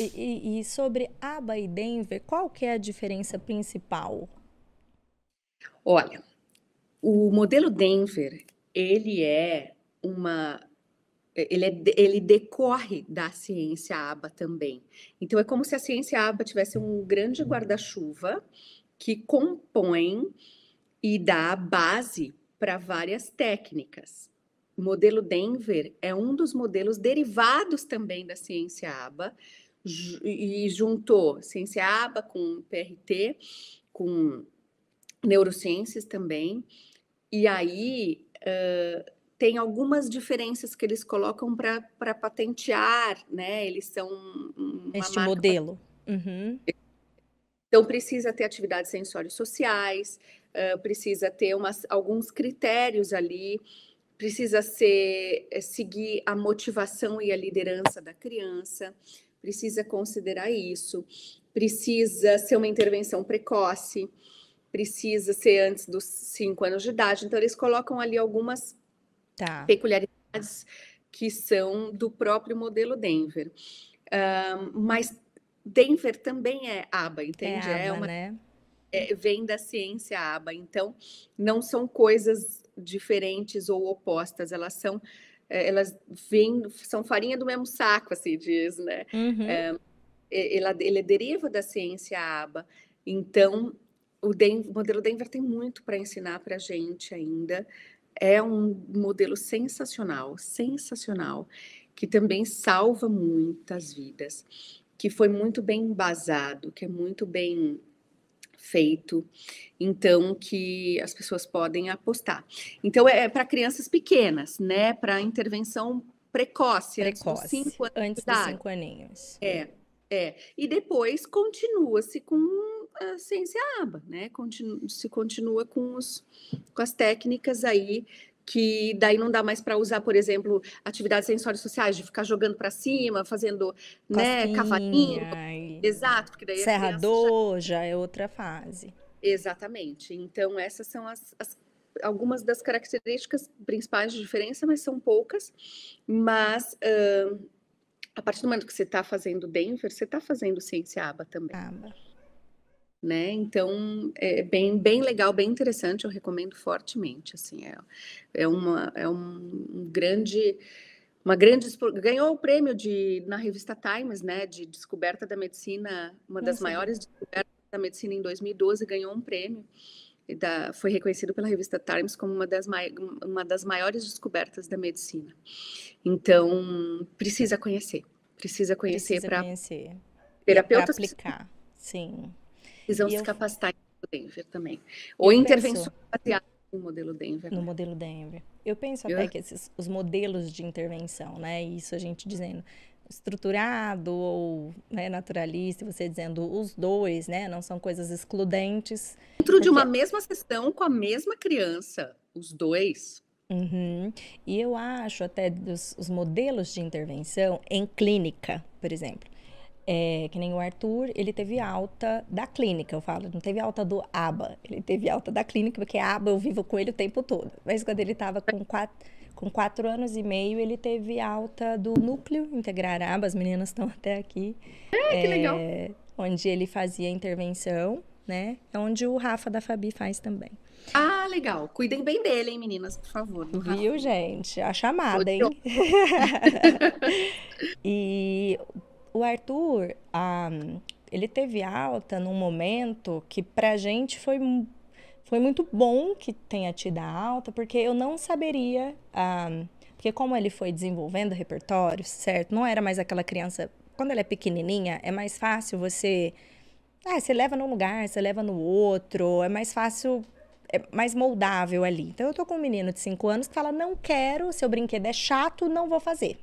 E sobre ABA e Denver, qual que é a diferença principal? Olha, o modelo Denver, ele decorre da ciência ABA também. Então, é como se a ciência ABA tivesse um grande guarda-chuva que compõe e dá a base para várias técnicas. O modelo Denver é um dos modelos derivados também da ciência ABA e juntou ciência ABA com PRT, com neurociências também. E aí tem algumas diferenças que eles colocam para patentear, né? Eles são este modelo. Uhum. Então, precisa ter atividades sensório-sociais, precisa ter alguns critérios ali, precisa seguir a motivação e a liderança da criança, precisa considerar isso, precisa ser uma intervenção precoce, precisa ser antes dos 5 anos de idade. Então, eles colocam ali algumas peculiaridades que são do próprio modelo Denver. Mas Denver também é ABA, entende? É ABA, né? Vem da ciência ABA, então não são coisas diferentes ou opostas, elas são farinha do mesmo saco, assim diz, né? Uhum. Ele deriva da ciência ABA, então o modelo Denver tem muito para ensinar para a gente ainda. É um modelo sensacional, sensacional, que também salva muitas vidas, que foi muito bem embasado, que é muito bem feito, então que as pessoas podem apostar. Então é para crianças pequenas, né? Para intervenção precoce antes dos 5 aninhos. E depois continua-se com a ciência ABA, né? Se continua com as técnicas aí, que daí não dá mais para usar, por exemplo, atividades sensórios sociais, de ficar jogando para cima, fazendo, cosquinha, né, cavalinho. Ai. Exato, porque daí serrador já é outra fase. Exatamente. Então, essas são algumas das características principais de diferença, mas são poucas. Mas a partir do momento que você está fazendo Denver, você está fazendo ciência ABA também. ABA. Né? Então, é bem legal, bem interessante, eu recomendo fortemente, assim, uma grande ganhou o prêmio na revista Times, né, de descoberta da medicina, uma das maiores descobertas da medicina em 2012, ganhou um prêmio, foi reconhecido pela revista Times como uma das maiores descobertas da medicina. Então, precisa conhecer para terapeutas, pra aplicar, sim. Precisam se capacitar em Denver também. Ou intervenções baseadas no modelo Denver. No modelo Denver. Eu penso até que os modelos de intervenção, né? Isso a gente dizendo estruturado ou, né, naturalista, você dizendo os dois, né? Não são coisas excludentes. Dentro de uma mesma sessão com a mesma criança, os dois. Uhum. E eu acho até os modelos de intervenção em clínica, por exemplo. Que nem o Arthur, ele teve alta da clínica, eu falo, não teve alta do ABA, ele teve alta da clínica, porque a ABA eu vivo com ele o tempo todo. Mas quando ele estava com 4 anos e meio, ele teve alta do núcleo integrar ABA, as meninas estão até aqui. Que legal! Onde ele fazia intervenção, né? Onde o Rafa da Fabi faz também. Ah, legal! Cuidem bem dele, hein, meninas, por favor. Viu, gente? A chamada, hein? E o Arthur, ele teve alta num momento que pra gente foi muito bom que tenha tido a alta, porque eu não saberia, porque como ele foi desenvolvendo repertório, certo? Não era mais aquela criança, quando ela é pequenininha, é mais fácil você, você leva num lugar, você leva no outro, é mais fácil, é mais moldável ali. Então eu tô com um menino de 5 anos que fala, não quero, seu brinquedo é chato, não vou fazer.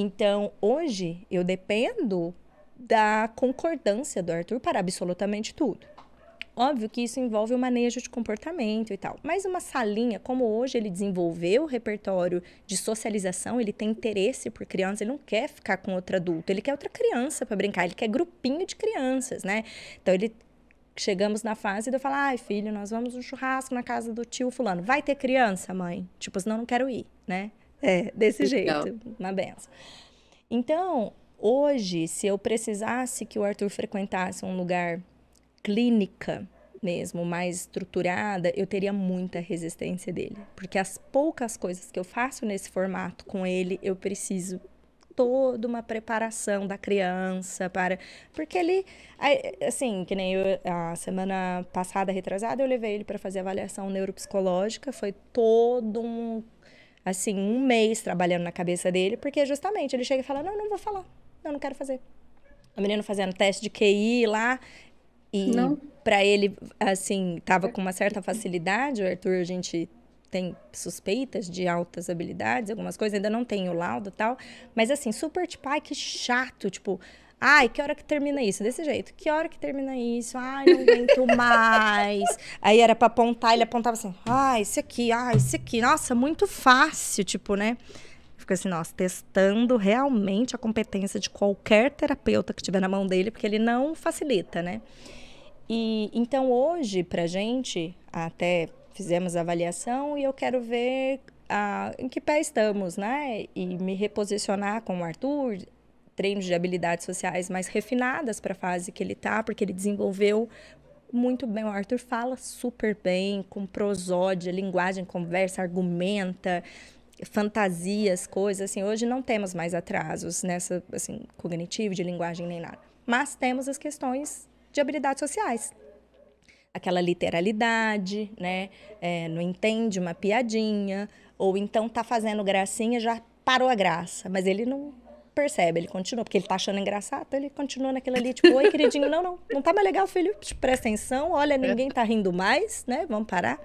Então, hoje, eu dependo da concordância do Arthur para absolutamente tudo. Óbvio que isso envolve o manejo de comportamento e tal. Mas uma salinha, como hoje ele desenvolveu o repertório de socialização, ele tem interesse por crianças, ele não quer ficar com outro adulto, ele quer outra criança para brincar, ele quer grupinho de crianças, né? Então, chegamos na fase de eu falar, ai, filho, nós vamos no churrasco na casa do tio fulano. Vai ter criança, mãe? Tipo, senão eu não quero ir, né? Desse jeito, uma benção. Então, Hoje, se eu precisasse que o Arthur frequentasse um lugar clínica mesmo, mais estruturada, eu teria muita resistência dele. Porque as poucas coisas que eu faço nesse formato com ele, eu preciso toda uma preparação da criança para... Porque ele, assim, que nem eu, a semana passada, retrasada, eu levei ele para fazer avaliação neuropsicológica, foi todo um... assim, um mês trabalhando na cabeça dele, porque justamente ele chega e fala, não, não vou falar, eu não quero fazer. O menino fazendo teste de QI lá, e para ele, assim, tava com uma certa facilidade, o Arthur, a gente tem suspeitas de altas habilidades, algumas coisas, ainda não tem o laudo e tal, mas assim, super tipo, ai, que chato, tipo... Ai, que hora que termina isso? Desse jeito. Que hora que termina isso? Ai, não aguento mais. Aí era pra apontar, ele apontava assim. Ai, esse aqui, ai, esse aqui. Nossa, muito fácil, tipo, né? Fica assim, nossa, testando realmente a competência de qualquer terapeuta que tiver na mão dele, porque ele não facilita, né? E então hoje, pra gente, até fizemos a avaliação e eu quero ver em que pé estamos, né? E me reposicionar com o Arthur... treinos de habilidades sociais mais refinadas para a fase que ele tá, porque ele desenvolveu muito bem. O Arthur fala super bem, com prosódia, linguagem, conversa, argumenta, fantasias, coisas assim. Hoje não temos mais atrasos nessa, assim, cognitivo, de linguagem nem nada. Mas temos as questões de habilidades sociais. Aquela literalidade, né? Não entende uma piadinha, ou então tá fazendo gracinha, já parou a graça, mas ele não... percebe, ele continua, porque ele tá achando engraçado, ele continua naquilo ali, tipo, oi, queridinho, não tá mais legal, filho, presta atenção, olha, ninguém tá rindo mais, né, vamos parar.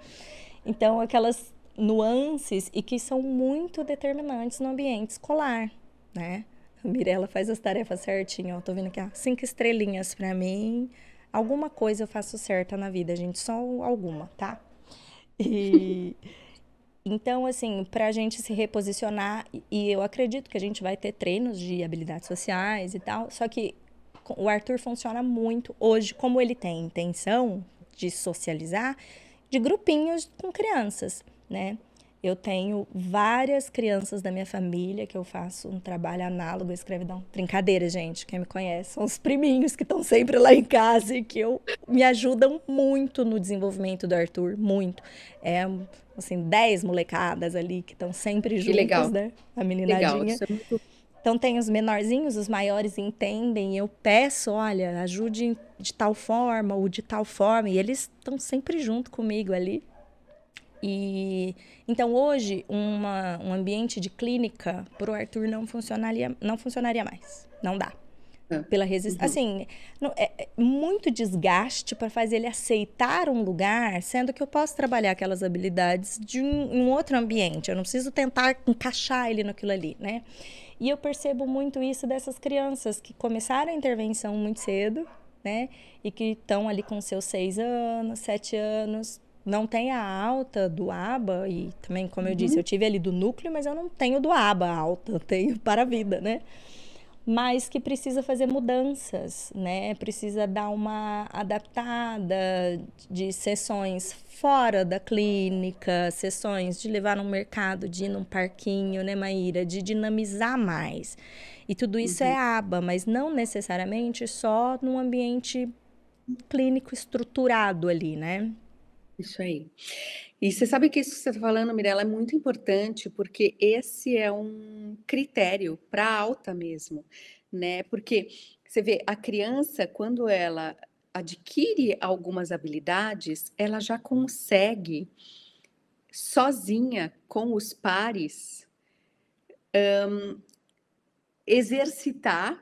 Então, aquelas nuances e que são muito determinantes no ambiente escolar, né. A Mirella faz as tarefas certinho, ó, tô vendo aqui, ó, 5 estrelinhas pra mim, alguma coisa eu faço certa na vida, gente, só alguma, tá? E... Então, assim, para a gente se reposicionar, e eu acredito que a gente vai ter treinos de habilidades sociais e tal, só que o Arthur funciona muito hoje, como ele tem intenção de socializar, de grupinhos com crianças, né? Eu tenho várias crianças da minha família que eu faço um trabalho análogo à escravidão. Brincadeira, gente, quem me conhece são os priminhos que estão sempre lá em casa e que me ajudam muito no desenvolvimento do Arthur, muito. É, assim, 10 molecadas ali que estão sempre juntas, legal, né? A meninadinha. Legal, isso é muito... Então, tem os menorzinhos, os maiores entendem, eu peço, olha, ajude de tal forma ou de tal forma, e eles estão sempre junto comigo ali. E então hoje um ambiente de clínica para o Arthur não funcionaria mais, não dá, pela resistência. Uhum. Assim, é muito desgaste para fazer ele aceitar um lugar, sendo que eu posso trabalhar aquelas habilidades de um outro ambiente. Eu não preciso tentar encaixar ele naquilo ali, né? E eu percebo muito isso dessas crianças que começaram a intervenção muito cedo, né? E que estão ali com seus 6 anos, 7 anos. Não tem a alta do ABA, e também, como eu disse, eu tive ali do núcleo, mas eu não tenho do ABA alta, eu tenho para a vida, né? Mas que precisa fazer mudanças, né? Precisa dar uma adaptada de sessões fora da clínica, sessões de levar no mercado, de ir num parquinho, né, Mayra? De dinamizar mais. E tudo isso é ABA, mas não necessariamente só num ambiente clínico estruturado ali, né? Isso aí. E você sabe que isso que você está falando, Mirella, é muito importante, porque esse é um critério para alta mesmo, né? Porque você vê, a criança, quando ela adquire algumas habilidades, ela já consegue, sozinha, com os pares, exercitar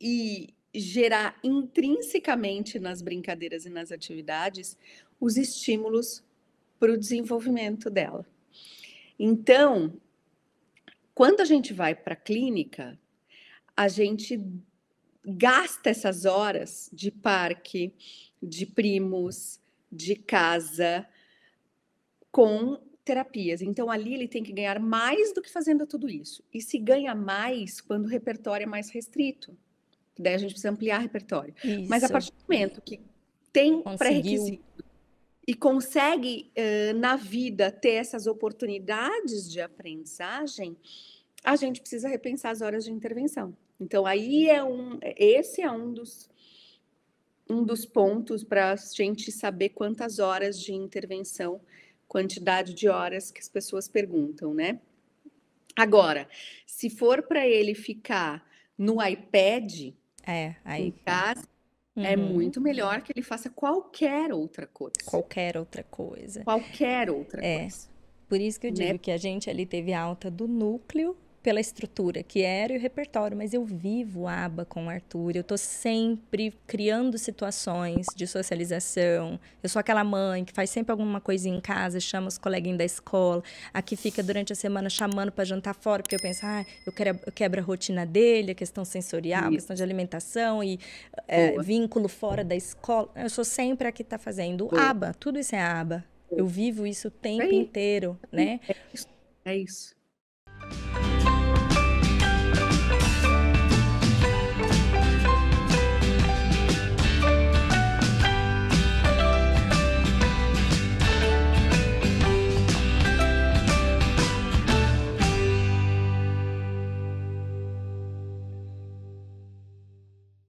e gerar intrinsecamente nas brincadeiras e nas atividades os estímulos para o desenvolvimento dela. Então, quando a gente vai para a clínica, a gente gasta essas horas de parque, de primos, de casa, com terapias. Então, ali ele tem que ganhar mais do que fazendo tudo isso. E se ganha mais quando o repertório é mais restrito. Daí a gente precisa ampliar o repertório. Isso. Mas a partir do momento que tem pré-requisito, e consegue, na vida, ter essas oportunidades de aprendizagem, a gente precisa repensar as horas de intervenção. Então, aí esse é um dos pontos para a gente saber quantas horas de intervenção, quantidade de horas que as pessoas perguntam, né? Agora, se for para ele ficar no iPad, aí em casa, é muito melhor que ele faça qualquer outra coisa. Qualquer outra coisa. Qualquer outra coisa. Por isso que eu digo, né, que a gente ali teve alta do núcleo pela estrutura que era e o repertório, mas eu vivo a aba com o Arthur, eu tô sempre criando situações de socialização, eu sou aquela mãe que faz sempre alguma coisinha em casa, chama os coleguinhas da escola, aqui fica durante a semana chamando para jantar fora, porque eu penso, eu quebro a rotina dele, a questão sensorial, a questão de alimentação e vínculo fora da escola, eu sou sempre a que tá fazendo aba, tudo isso é aba, eu vivo isso o tempo inteiro, né? É isso.